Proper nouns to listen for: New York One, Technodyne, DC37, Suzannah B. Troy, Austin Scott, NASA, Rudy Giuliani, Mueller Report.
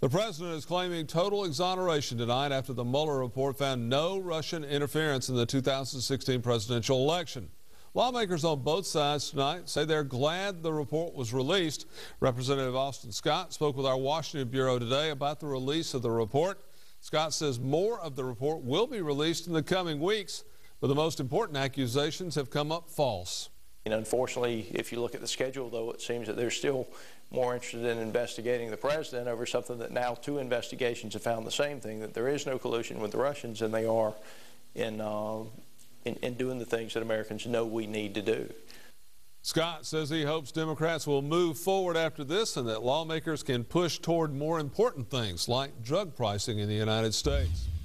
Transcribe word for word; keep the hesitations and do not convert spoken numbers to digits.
The president is claiming total exoneration tonight after the Mueller report found no Russian interference in the two thousand sixteen presidential election. Lawmakers on both sides tonight say they're glad the report was released. Representative Austin Scott spoke with our Washington Bureau today about the release of the report. Scott says more of the report will be released in the coming weeks, but the most important accusations have come up false. And unfortunately, if you look at the schedule, though, it seems that they're still more interested in investigating the president over something that now two investigations have found the same thing, that there is no collusion with the Russians, and they are in... Uh, In, in doing the things that Americans know we need to do. Scott says he hopes Democrats will move forward after this and that lawmakers can push toward more important things like drug pricing in the United States.